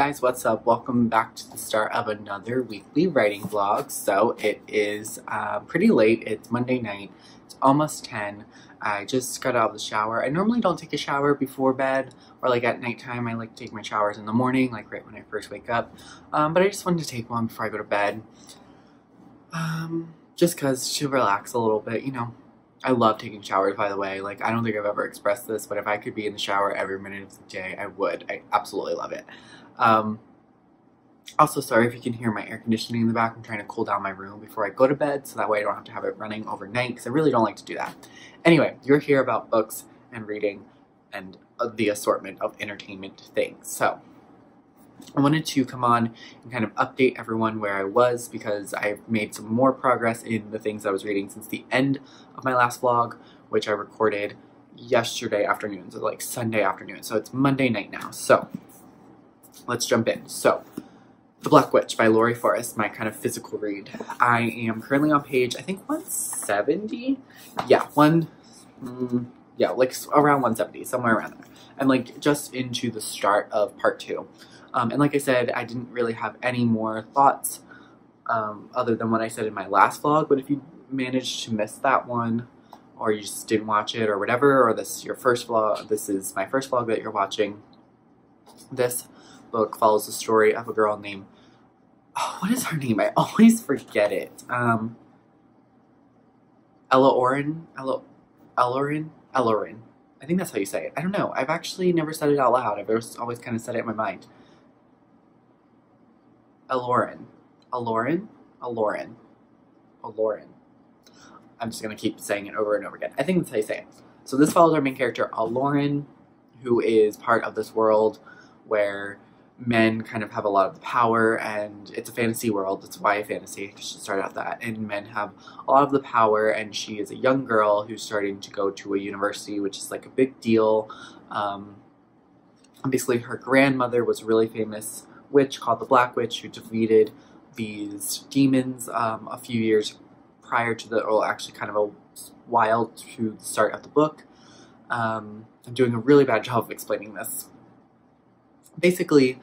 guys, what's up? Welcome back to the start of another weekly writing vlog. So it is pretty late. It's Monday night. It's almost 10. I just got out of the shower. I normally don't take a shower before bed or like at nighttime. I like to take my showers in the morning, like right when I first wake up. But I just wanted to take one before I go to bed. Just because to relax a little bit, you know. I love taking showers, by the way. Like, I don't think I've ever expressed this, but if I could be in the shower every minute of the day, I would. I absolutely love it. Also, sorry if you can hear my air conditioning in the back. I'm trying to cool down my room before I go to bed, so that way I don't have to have it running overnight, because I really don't like to do that. Anyway, you're here about books and reading and the assortment of entertainment things. So, I wanted to come on and kind of update everyone where I was, because I've made some more progress in the things I was reading since the end of my last vlog, which I recorded yesterday afternoon, so like Sunday afternoon. So it's Monday night now. So let's jump in. So The Black Witch by Laurie Forest, my kind of physical read. I am currently on page, I think 170? Yeah, like around 170, somewhere around there. I'm like just into the start of part two. And like I said, I didn't really have any more thoughts other than what I said in my last vlog, but if you managed to miss that one, or you just didn't watch it or whatever, or this is your first vlog, this is my first vlog that you're watching, this book follows the story of a girl named, oh, what is her name? I always forget it. Elorin? I think that's how you say it. I don't know. I've actually never said it out loud. I've always kind of said it in my mind. Elorin. I'm just going to keep saying it over and over again. I think that's how you say it. So this follows our main character, Elorin, who is part of this world where men kind of have a lot of the power, and it's a fantasy world. It's YA fantasy. I should start out that. And men have a lot of the power, and she is a young girl who's starting to go to a university, which is like a big deal. Basically, her grandmother was a really famous witch called the Black Witch, who defeated these demons a few years prior to the, or actually kind of a while to the start of the book. I'm doing a really bad job of explaining this. Basically,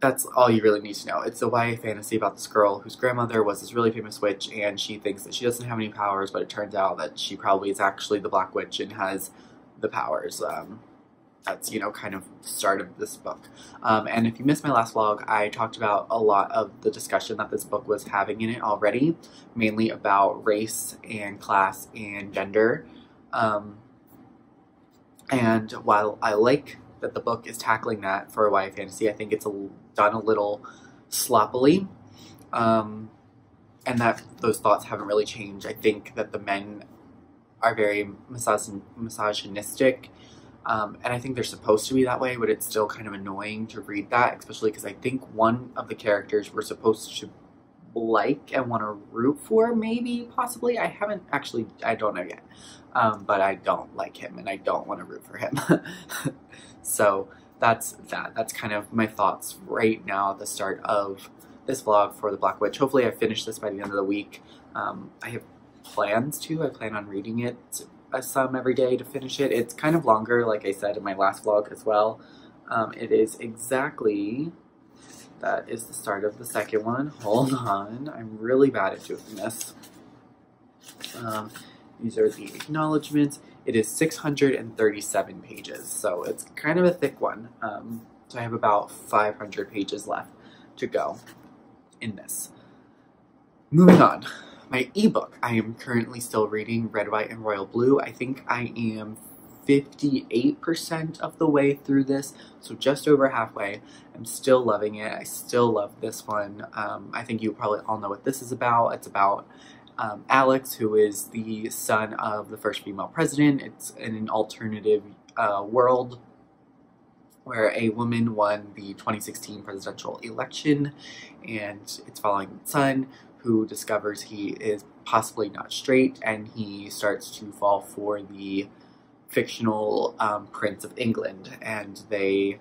that's all you really need to know. It's a YA fantasy about this girl whose grandmother was this really famous witch, and she thinks that she doesn't have any powers, but it turns out that she probably is actually the Black Witch and has the powers. That's, you know, kind of the start of this book. And if you missed my last vlog, I talked about a lot of the discussion that this book was having in it already, mainly about race and class and gender. And while I like that the book is tackling that for a YA fantasy, I think it's done a little sloppily, and that those thoughts haven't really changed. I think that the men are very misogynistic, and I think they're supposed to be that way, but it's still kind of annoying to read that, especially because I think one of the characters we're supposed to like and want to root for, maybe, possibly. I haven't actually, I don't know yet, but I don't like him and I don't want to root for him. So that's that. That's kind of my thoughts right now at the start of this vlog for The Black Witch. Hopefully I finish this by the end of the week. I have plans to. I plan on reading it some every day to finish it. It's kind of longer, like I said in my last vlog as well. It is exactly... That is the start of the second one. Hold on. I'm really bad at doing this. These are the acknowledgements. It is 637 pages, so it's kind of a thick one. So I have about 500 pages left to go in this. Moving on. My ebook. I am currently still reading Red, White, and Royal Blue. I think I am 58% of the way through this, so just over halfway. I'm still loving it. I still love this one. I think you probably all know what this is about. It's about Alex, who is the son of the first female president. It's in an alternative world where a woman won the 2016 presidential election, and it's following the son, who discovers he is possibly not straight, and he starts to fall for the fictional Prince of England, and they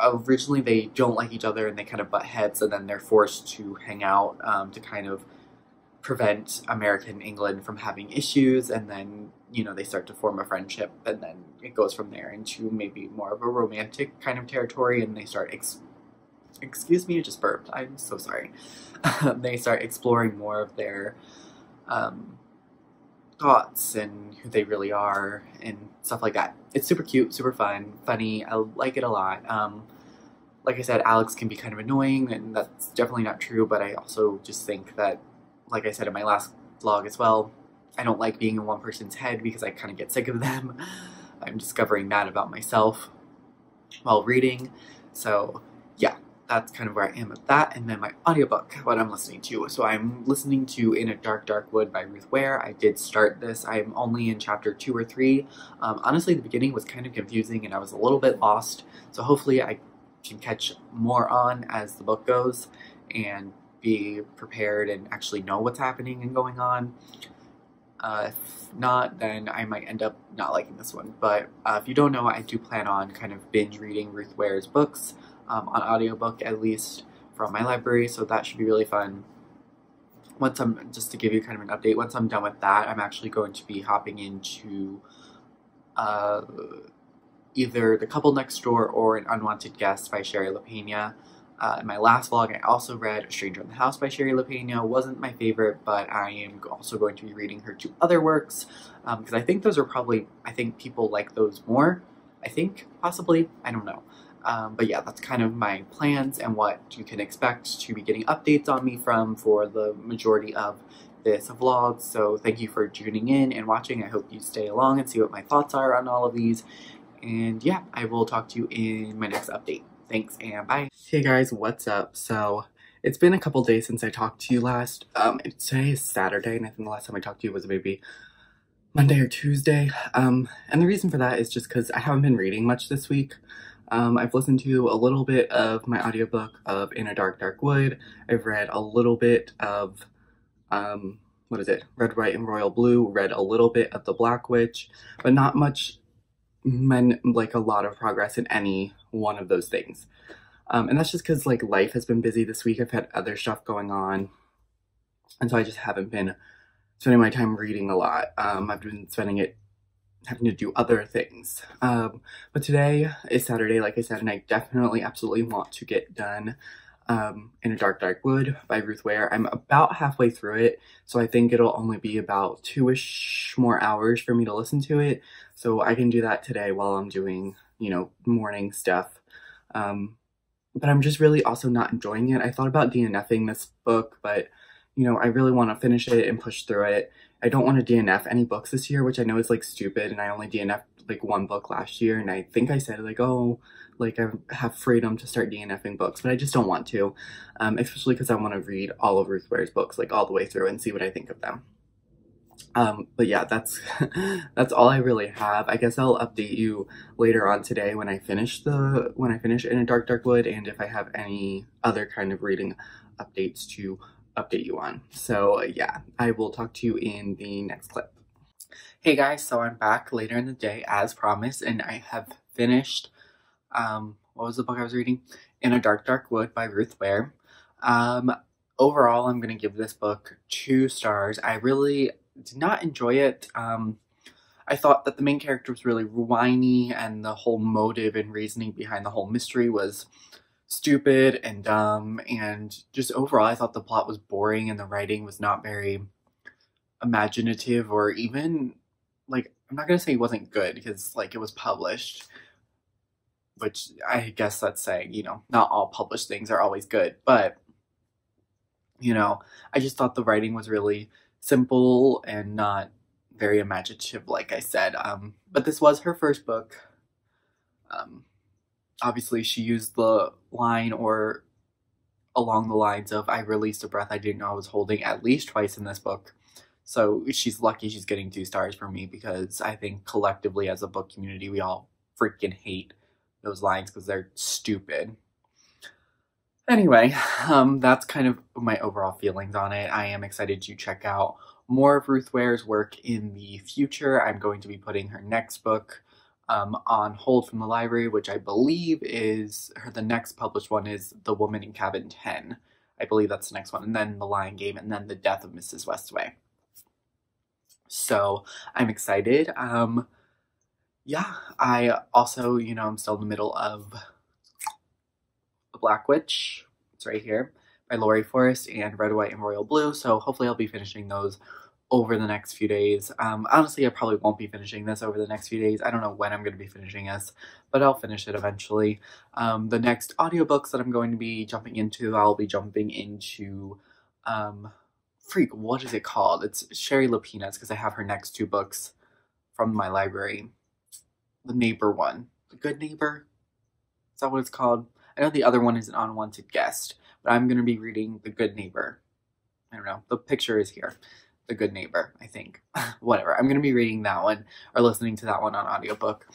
originally they don't like each other and they kind of butt heads, and then they're forced to hang out to kind of prevent American England from having issues, and then, you know, they start to form a friendship, and then it goes from there into maybe more of a romantic kind of territory, and they start excuse me, I just burped, I'm so sorry. They start exploring more of their thoughts and who they really are and stuff like that. It's super cute, super fun, funny. I like it a lot. Like I said, Alex can be kind of annoying, and that's definitely not true, but I also just think that, like I said in my last vlog as well, I don't like being in one person's head because I kind of get sick of them. I'm discovering that about myself while reading. So yeah, that's kind of where I am with that. And then my audiobook, what I'm listening to. So I'm listening to In a Dark, Dark Wood by Ruth Ware. I did start this. I'm only in chapter 2 or 3. Honestly, the beginning was kind of confusing and I was a little bit lost. So hopefully I can catch more on as the book goes and be prepared and actually know what's happening and going on. If not, then I might end up not liking this one. But if you don't know, I do plan on kind of binge reading Ruth Ware's books, on audiobook at least, from my library, so that should be really fun. Once I'm, just to give you kind of an update, once I'm done with that, I'm actually going to be hopping into either The Couple Next Door or An Unwanted Guest by Shari Lapena. In my last vlog, I also read A Stranger in the House by Shari Lapena. Wasn't my favorite, but I am also going to be reading her 2 other works, because I think those are probably, I think people like those more. I think, possibly, I don't know. But yeah, that's kind of my plans and what you can expect to be getting updates on me from for the majority of this vlog. So thank you for tuning in and watching. I hope you stay along and see what my thoughts are on all of these. And yeah, I will talk to you in my next update. Thanks and bye. Hey guys, what's up? So it's been a couple days since I talked to you last. Today is Saturday, and I think the last time I talked to you was maybe Monday or Tuesday. And the reason for that is just because I haven't been reading much this week. I've listened to a little bit of my audiobook of In a Dark, Dark Wood. I've read a little bit of, Red, White, and Royal Blue. Read a little bit of The Black Witch, but not much, like a lot of progress in any one of those things. And that's just because like life has been busy this week. I've had other stuff going on, and so I just haven't been spending my time reading a lot. I've been spending it having to do other things. But today is Saturday, like I said, and I definitely absolutely want to get done In a Dark, Dark Wood by Ruth Ware. I'm about halfway through it, so I think it'll only be about 2-ish more hours for me to listen to it, so I can do that today while I'm doing, you know, morning stuff. But I'm just really also not enjoying it. I thought about DNFing this book, but, you know, I really want to finish it and push through it. I don't want to DNF any books this year, which I know is, like, stupid, and I only DNF'd, like, 1 book last year, and I think I said, like, oh, like, I have freedom to start DNFing books, but I just don't want to, especially because I want to read all of Ruth Ware's books, like, all the way through and see what I think of them. But yeah, that's that's all I really have. I guess I'll update you later on today when I finish In a Dark, Dark Wood, and if I have any other kind of reading updates to update you on. So yeah, I will talk to you in the next clip. Hey guys, so I'm back later in the day as promised, and I have finished what was the book I was reading? In a Dark, Dark Wood by Ruth Ware. Overall, I'm gonna give this book 2 stars. I really did not enjoy it. I thought that the main character was really whiny, and the whole motive and reasoning behind the whole mystery was stupid and dumb, and just overall I thought the plot was boring and the writing was not very imaginative, or even, like, I'm not gonna say it wasn't good because, like, it was published, which I guess that's saying, you know, not all published things are always good, but, you know, I just thought the writing was really simple and not very imaginative, like I said. But this was her first book. Obviously she used the line, or along the lines of, I released a breath I didn't know I was holding, at least twice in this book. So she's lucky she's getting 2 stars from me, because I think collectively as a book community, we all freaking hate those lines because they're stupid. Anyway, that's kind of my overall feelings on it. I am excited to check out more of Ruth Ware's work in the future. I'm going to be putting her next book on hold from the library, which I believe is the next published one is The Woman in Cabin 10. I believe that's the next one, and then The Lying Game, and then The Death of Mrs. Westaway. So I'm excited. Yeah, I also, you know, I'm still in the middle of Black Witch. It's right here, by Laurie Forest, and Red, White, and Royal Blue. So hopefully I'll be finishing those over the next few days. Honestly, I probably won't be finishing this over the next few days. I don't know when I'm going to be finishing this, but I'll finish it eventually. The next audiobooks that I'm going to be jumping into, I'll be jumping into, freak, what is it called? It's Shari Lapena's, because I have her next two books from my library. The Neighbor one. The Good Neighbor? Is that what it's called? I know the other one is An Unwanted Guest, but I'm going to be reading The Good Neighbor. I don't know. The picture is here. The Good Neighbor, I think. Whatever. I'm going to be reading that one, or listening to that one on audiobook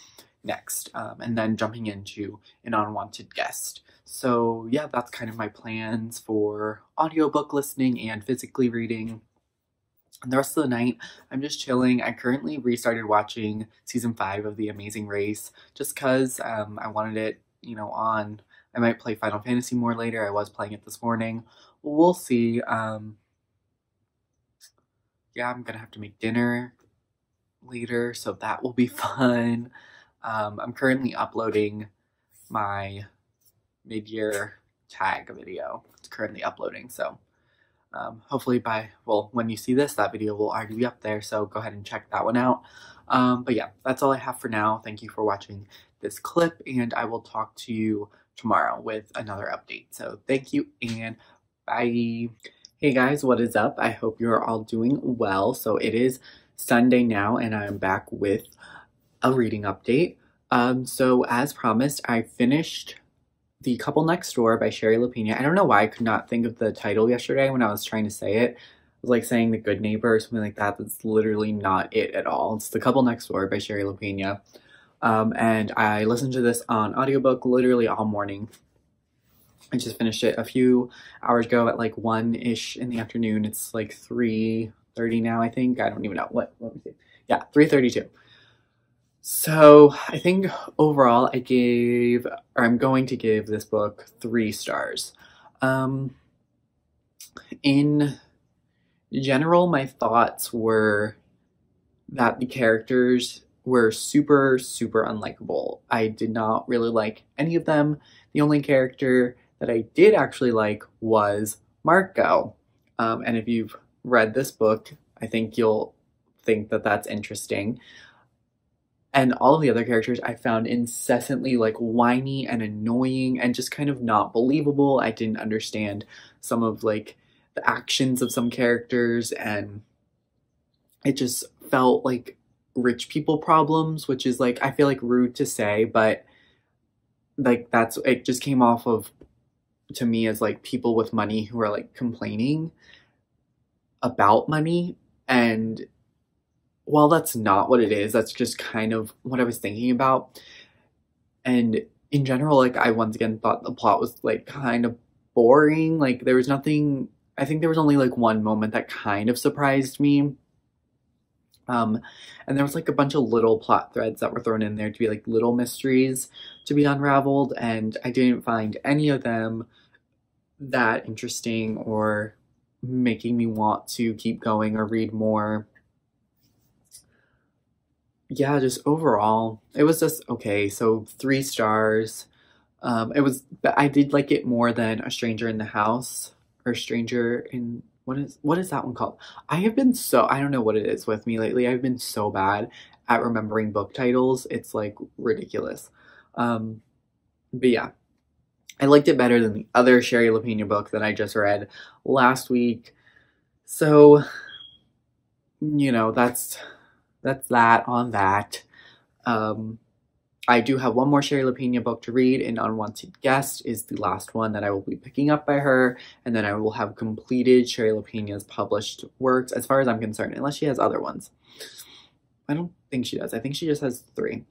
next, and then jumping into An Unwanted Guest. So yeah, that's kind of my plans for audiobook listening and physically reading. And the rest of the night, I'm just chilling. I currently restarted watching season 5 of The Amazing Race, just because I wanted it, you know, on. I might play Final Fantasy more later. I was playing it this morning. We'll see. Yeah, I'm gonna have to make dinner later, so that will be fun. I'm currently uploading my mid-year tag video. It's currently uploading, so hopefully by, well, when you see this, that video will already be up there, so go ahead and check that one out. But yeah, that's all I have for now. Thank you for watching this clip, and I will talk to you tomorrow with another update. So thank you, and bye. Hey guys, what is up? I hope you're all doing well. So it is Sunday now, and I'm back with a reading update. So as promised, I finished The Couple Next Door by Shari Lapena. I don't know why I could not think of the title yesterday when I was trying to say it. It was like saying The Good Neighbor or something like that. That's literally not it at all. It's The Couple Next Door by Shari Lapena. And I listened to this on audiobook literally all morning. I just finished it a few hours ago at like 1-ish in the afternoon. It's like 3:30 now, I think. I don't even know. Let me see. Yeah, 3:32. So I think overall I gave, or I'm going to give this book 3 stars. In general, my thoughts were that the characters were super, super unlikable. I did not really like any of them. The only character that I did actually like was Marco. And if you've read this book, I think you'll think that that's interesting. And all of the other characters I found incessantly like whiny and annoying and just kind of not believable. I didn't understand some of like the actions of some characters, and it just felt like rich people problems, which is like, I feel like rude to say, but like that's, it just came off of to me as like people with money who are like complaining about money. And while that's not what it is, that's just kind of what I was thinking about. And in general, like I once again thought the plot was like kind of boring. Like there was nothing, I think there was only like one moment that kind of surprised me. And there was like a bunch of little plot threads that were thrown in there to be like little mysteries to be unraveled, and I didn't find any of them that interesting or making me want to keep going or read more. Yeah, just overall, it was just okay. So 3 stars. It was, I did like it more than A Stranger in the House, or Stranger in, what is that one called? I have been so, I don't know what it is with me lately. I've been so bad at remembering book titles. It's like ridiculous. But yeah, I liked it better than the other Shari Lapena book that I just read last week. So, you know, that's that on that. I do have one more Shari Lapena book to read. An Unwanted Guest is the last one that I will be picking up by her, and then I will have completed Shari Lapena's published works, as far as I'm concerned, unless she has other ones. I don't think she does. I think she just has 3,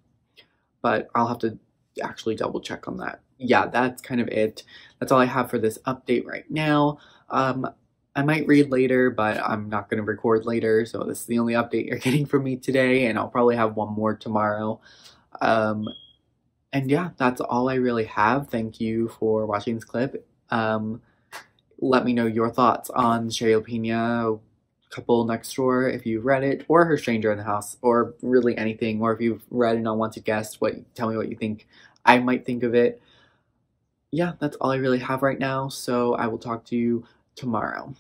but I'll have to actually double check on that. Yeah, that's kind of it. That's all I have for this update right now. I might read later, but I'm not going to record later, so this is the only update you're getting from me today, and I'll probably have one more tomorrow. And yeah, that's all I really have. Thank you for watching this clip. Let me know your thoughts on Shari Lapena, Couple Next Door, if you've read it, or her Stranger in the House, or really anything, or if you've read An Unwanted Guest, tell me what you think. I might think of it. yeah, that's all I really have right now, so I will talk to you tomorrow.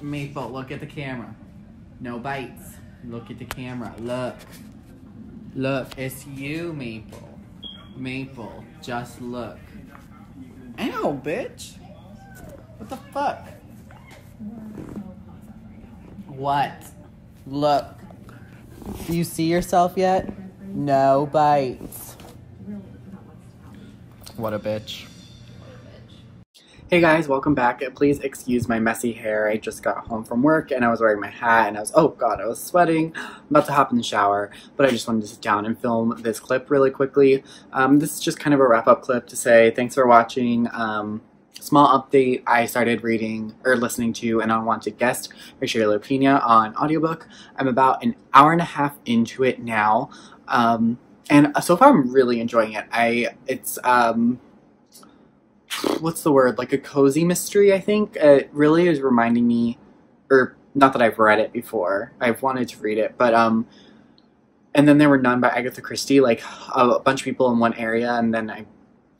Maple, look at the camera. No bites. Look at the camera. Look. Look, it's you, Maple. Maple, just look. Ow, bitch. What the fuck? What? Look. Do you see yourself yet? No bites. What a bitch. Hey guys, welcome back. Please excuse my messy hair. I just got home from work and I was wearing my hat and I was, oh god, I was sweating. I'm about to hop in the shower, but I just wanted to sit down and film this clip really quickly. This is just kind of a wrap-up clip to say thanks for watching. Small update, I started reading or listening to An Unwanted Guest by Shari Lapena on audiobook. I'm about an hour and a half into it now, and so far I'm really enjoying it. It's what's the word? Like a cozy mystery, I think. It really is reminding me, or not that I've read it before. I've wanted to read it, but, and then there were none by Agatha Christie, like a bunch of people in one area, and then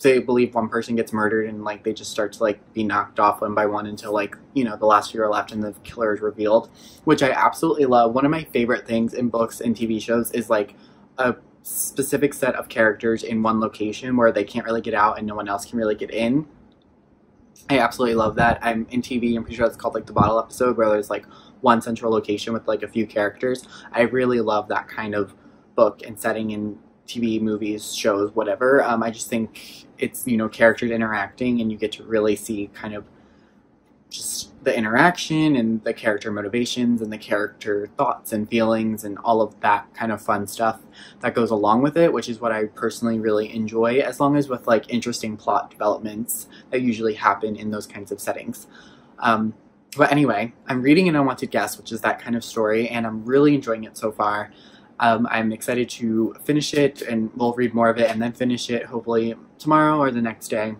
they believe one person gets murdered, and like they just start to like be knocked off one by one until like, you know, the last few are left and the killer is revealed, which I absolutely love. One of my favorite things in books and TV shows is like a specific set of characters in one location where they can't really get out and no one else can really get in. I absolutely love that. I'm in TV, I'm pretty sure it's called like the Bottle episode, where there's like one central location with like a few characters. I really love that kind of book and setting in TV, movies, shows, whatever. I just think it's, you know, characters interacting and you get to really see kind of just the interaction and the character motivations and the character thoughts and feelings and all of that kind of fun stuff that goes along with it, which is what I personally really enjoy, as long as with like interesting plot developments that usually happen in those kinds of settings. But anyway, I'm reading An Unwanted Guest, which is that kind of story, and I'm really enjoying it so far. I'm excited to finish it, and we'll read more of it and then finish it hopefully tomorrow or the next day.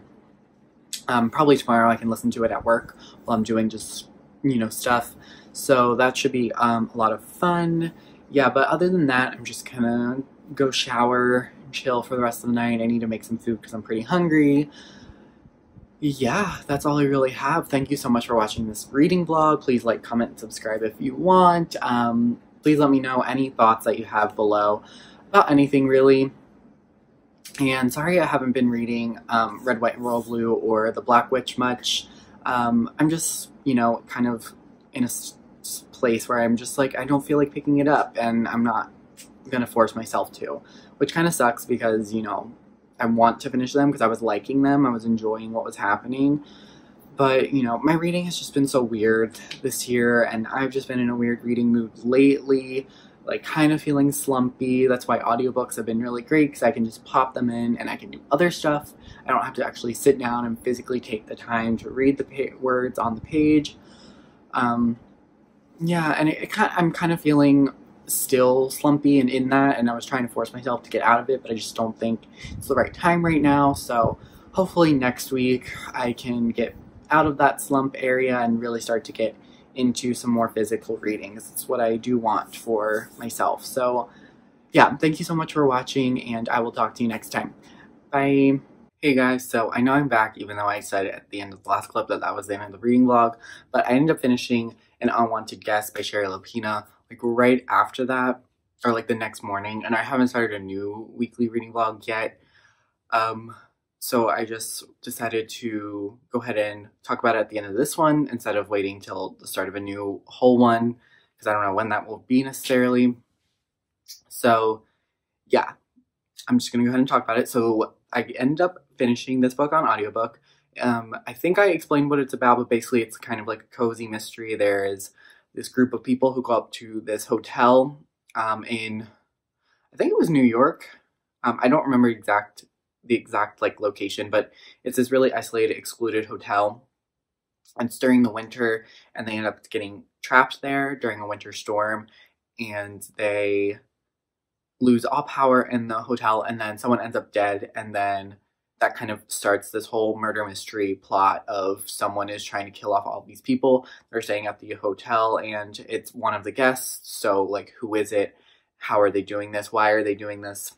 Probably tomorrow. I can listen to it at work while I'm doing just, you know, stuff. So that should be a lot of fun. Yeah, but other than that, I'm just gonna go shower, chill for the rest of the night. I need to make some food because I'm pretty hungry. Yeah, that's all I really have. Thank you so much for watching this reading vlog. Please like, comment, and subscribe if you want. Please let me know any thoughts that you have below about anything, really. And sorry I haven't been reading Red, White, and Royal Blue or The Black Witch much. I'm just, you know, kind of in a place where I'm just like, I don't feel like picking it up, and I'm not gonna force myself to, which kind of sucks because, you know, I want to finish them because I was liking them, I was enjoying what was happening. But, you know, my reading has just been so weird this year, and I've just been in a weird reading mood lately, like kind of feeling slumpy. That's why audiobooks have been really great, because I can just pop them in and I can do other stuff. I don't have to actually sit down and physically take the time to read the words on the page. Yeah, and I'm kind of feeling still slumpy and in that, and I was trying to force myself to get out of it, but I just don't think it's the right time right now. So hopefully next week I can get out of that slump area and really start to get into some more physical readings. It's what I do want for myself. So yeah, thank you so much for watching, and I will talk to you next time. Bye. Hey guys, so I know I'm back, even though I said at the end of the last clip that that was the end of the reading vlog, but I ended up finishing An Unwanted Guest by Shari Lapena like right after that, or like the next morning, and I haven't started a new weekly reading vlog yet. So I just decided to go ahead and talk about it at the end of this one instead of waiting till the start of a new whole one, because I don't know when that will be necessarily. So yeah, I'm just gonna go ahead and talk about it. So I ended up finishing this book on audiobook. I think I explained what it's about, but basically it's kind of like a cozy mystery. There is this group of people who go up to this hotel in, I think it was New York. I don't remember the exact like location, but it's this really isolated, excluded hotel, and it's during the winter, and they end up getting trapped there during a winter storm, and they lose all power in the hotel, and then someone ends up dead, and then that kind of starts this whole murder mystery plot of someone is trying to kill off all these people. They're staying at the hotel, and it's one of the guests, so like, who is it? How are they doing this? Why are they doing this?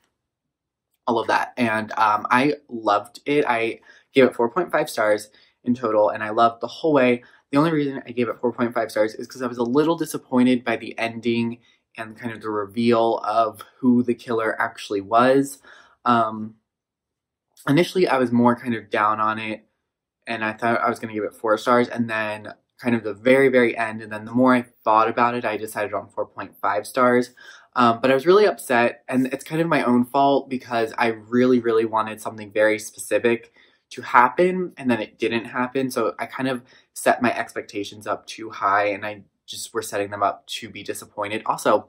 all of that. And I loved it. I gave it 4.5 stars in total, and I loved the whole way. The only reason I gave it 4.5 stars is because I was a little disappointed by the ending and kind of the reveal of who the killer actually was. Initially, I was more kind of down on it, and I thought I was going to give it 4 stars, and then kind of the very, very end, and then the more I thought about it, I decided on 4.5 stars. But I was really upset, and it's kind of my own fault because I really, really wanted something very specific to happen, and then it didn't happen, so I kind of set my expectations up too high, and I just were setting them up to be disappointed. Also,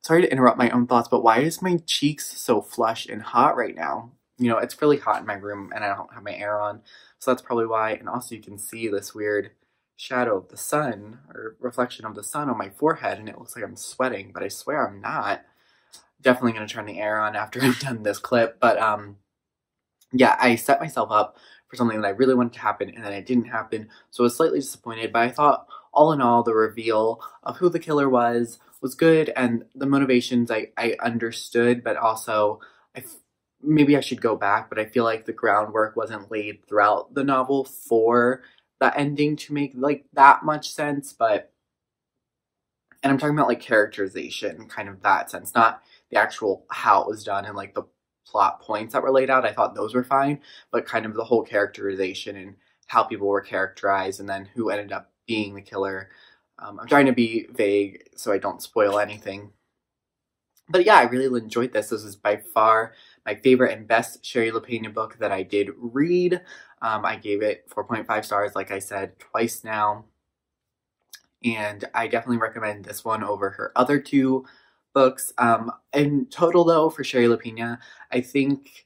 sorry to interrupt my own thoughts, but why is my cheeks so flush and hot right now? You know, it's really hot in my room, and I don't have my air on, so that's probably why. And also, you can see this weird shadow of the sun, or reflection of the sun on my forehead, and it looks like I'm sweating, but I swear I'm not. Definitely gonna turn the air on after I've done this clip, but yeah, I set myself up for something that I really wanted to happen, and then it didn't happen, so I was slightly disappointed, but I thought, all in all, the reveal of who the killer was good, and the motivations I understood, but also, maybe I should go back, but I feel like the groundwork wasn't laid throughout the novel for that ending to make, like, that much sense, but, and I'm talking about, like, characterization, kind of that sense, not the actual how it was done and, like, the plot points that were laid out. I thought those were fine, but kind of the whole characterization and how people were characterized and then who ended up being the killer. I'm trying to be vague so I don't spoil anything. But yeah, I really enjoyed this. This is by far my favorite and best Shari Lapena book that I did read. I gave it 4.5 stars, like I said, twice now. And I definitely recommend this one over her other 2 books. In total, though, for Shari Lapena, I think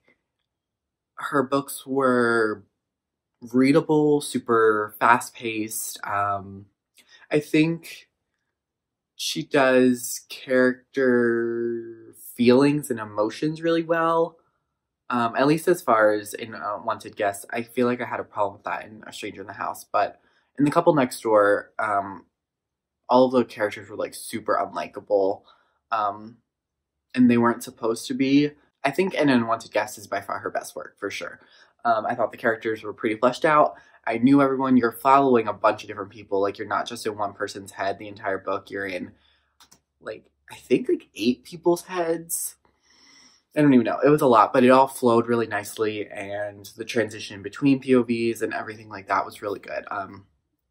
her books were readable, super fast-paced. I think she does character feelings and emotions really well, at least as far as in Unwanted Guest. I feel like I had a problem with that in A Stranger in the House, but in The Couple Next Door, all of the characters were like super unlikable, and they weren't supposed to be. I think An Unwanted Guest is by far her best work, for sure. I thought the characters were pretty fleshed out. I knew everyone. You're following a bunch of different people. Like, you're not just in one person's head the entire book. You're in, like, I think, like, 8 people's heads. I don't even know. It was a lot, but it all flowed really nicely, and the transition between POVs and everything like that was really good.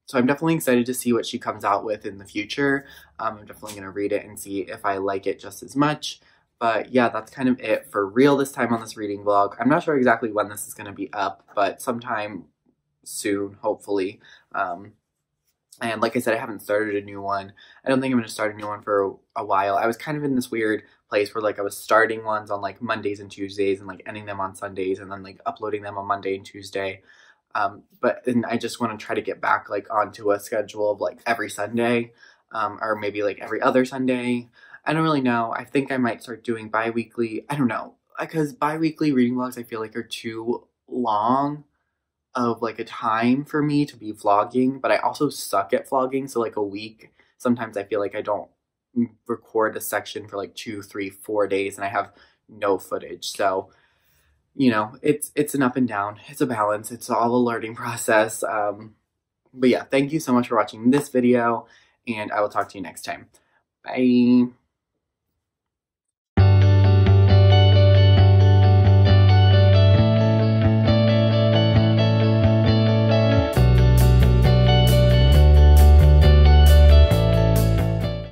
So I'm definitely excited to see what she comes out with in the future. I'm definitely going to read it and see if I like it just as much. But yeah, that's kind of it for real this time on this reading vlog. I'm not sure exactly when this is going to be up, but sometime soon, hopefully. And like I said, I haven't started a new one. I don't think I'm going to start a new one for a while. I was kind of in this weird place where, like, I was starting ones on, like, Mondays and Tuesdays and, like, ending them on Sundays and then, like, uploading them on Monday and Tuesday. And I just want to try to get back, like, onto a schedule of, like, every Sunday, or maybe, like, every other Sunday. I don't really know. I think I might start doing bi-weekly. I don't know, because bi-weekly reading vlogs, I feel like, are too long of, like, a time for me to be vlogging, but I also suck at vlogging, so, like, a week, sometimes I feel like I don't record a section for, like, 2, 3, 4 days, and I have no footage, so, you know, it's an up and down, it's a balance, it's all a learning process, but yeah, thank you so much for watching this video, and I will talk to you next time. Bye!